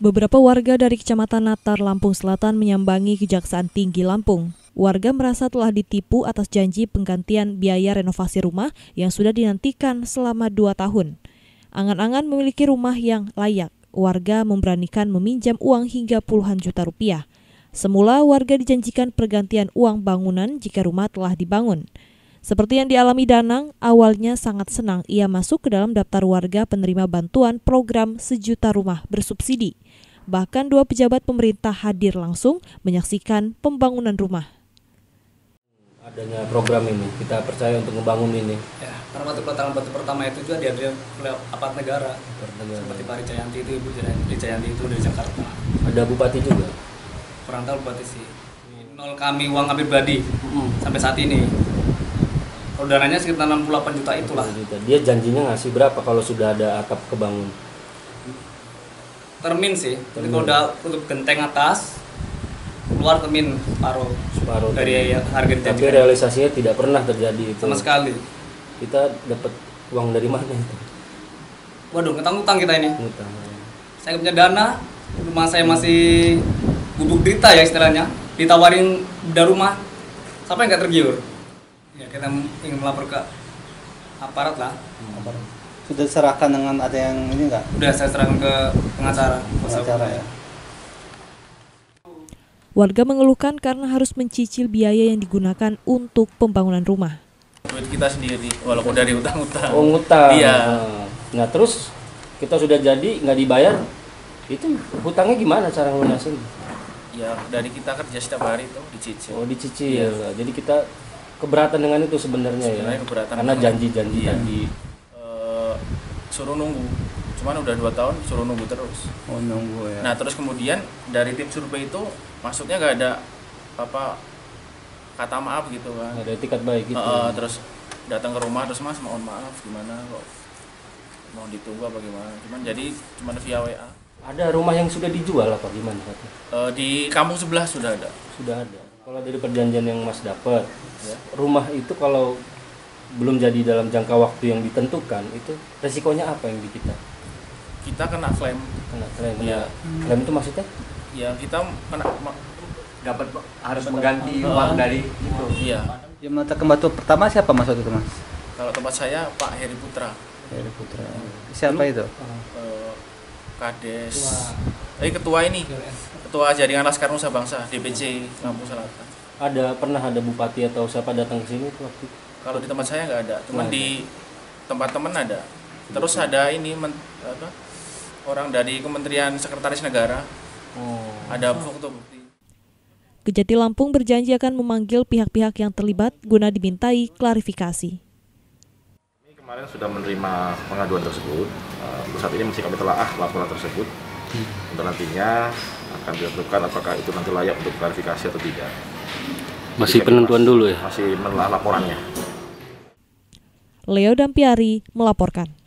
Beberapa warga dari Kecamatan Natar, Lampung Selatan menyambangi Kejaksaan Tinggi Lampung. Warga merasa telah ditipu atas janji penggantian biaya renovasi rumah yang sudah dinantikan selama 2 tahun. Angan-angan memiliki rumah yang layak, warga memberanikan meminjam uang hingga puluhan juta rupiah. Semula warga dijanjikan pergantian uang bangunan jika rumah telah dibangun. Seperti yang dialami Danang, awalnya sangat senang ia masuk ke dalam daftar warga penerima bantuan program Sejuta Rumah bersubsidi. Bahkan 2 pejabat pemerintah hadir langsung menyaksikan pembangunan rumah. Adanya program ini, kita percaya untuk membangun ini. Ya, karena waktu pertama itu juga dihadiri oleh aparat negara. Seperti Pak Rijayanti itu, Ibu Rijayanti itu dari Jakarta. Ada bupati juga? Kurang tahu bupati sih. Nol kami uang pribadi sampai saat ini. Orderannya sekitar 68 juta itulah. Dia janjinya ngasih berapa kalau sudah ada atap kebangun? Termin sih. Jadi kalau udah untuk genteng atas, keluar termin separuh dari harga dijanjikan. Tapi realisasinya tidak pernah terjadi itu. Sama sekali. Kita dapat uang dari mana itu? Waduh, ngutang-ngutang kita ini. Ngutang. Saya punya dana, rumah saya masih gubuk derita ya istilahnya. Ditawarin beda rumah, sampai nggak tergiur. Ya, kita ingin melapor ke aparat lah. Sudah serahkan dengan ada yang ini enggak? Sudah saya serahkan ke pengacara ya. Warga mengeluhkan karena harus mencicil biaya yang digunakan untuk pembangunan rumah. Duit kita sendiri, walaupun dari utang-utang. Oh, utang. Iya. Nah, terus kita sudah jadi nggak dibayar, itu hutangnya gimana cara lunasin? Ya, dari kita kerja setiap hari itu dicicil. Oh, dicicil. Ya. Jadi kita keberatan dengan itu sebenarnya ya, karena janji-janji yang disuruh nunggu, cuman udah 2 tahun suruh nunggu terus. Oh, nunggu ya. Nah, terus kemudian dari tim survei itu maksudnya nggak ada apa kata maaf gitu kan, nggak ada tiket baik gitu. Terus datang ke rumah terus, "Mas, mohon maaf, gimana kok mau ditunggu apa gimana?" Cuman jadi cuman via WA. Ada rumah yang sudah dijual apa gimana? Di kampung sebelah sudah ada. Sudah ada. Kalau dari perjanjian yang Mas dapat, ya, rumah itu kalau belum jadi dalam jangka waktu yang ditentukan, itu resikonya apa yang di kita? Kita kena klaim. Kena klaim. Ya. Klaim itu maksudnya? Ya, kita kena harus mengganti uang dari itu. Iya. Yang mata kembantu pertama siapa Mas waktu itu, Mas? Kalau tempat saya Pak Heri Putra. Heri Putra. Siapa itu? Kades. Ketua ini. Ketua Jaringan Laskar Nusa Bangsa, DPC Lampung Selatan. Pernah ada bupati atau siapa datang ke sini waktu? Kalau di tempat saya nggak ada, cuman di tempat teman ada. Terus ada ini orang dari Kementerian Sekretaris Negara. Oh. Ada foto bukti. Kejati Lampung berjanji akan memanggil pihak-pihak yang terlibat guna dimintai klarifikasi. Kami kemarin sudah menerima pengaduan tersebut. Saat ini masih kami telaah laporan tersebut. Untuk nantinya akan ditentukan apakah itu nanti layak untuk klarifikasi atau tidak. Masih penentuan dulu ya? Masih menelaah laporannya. Leo Dampiari melaporkan.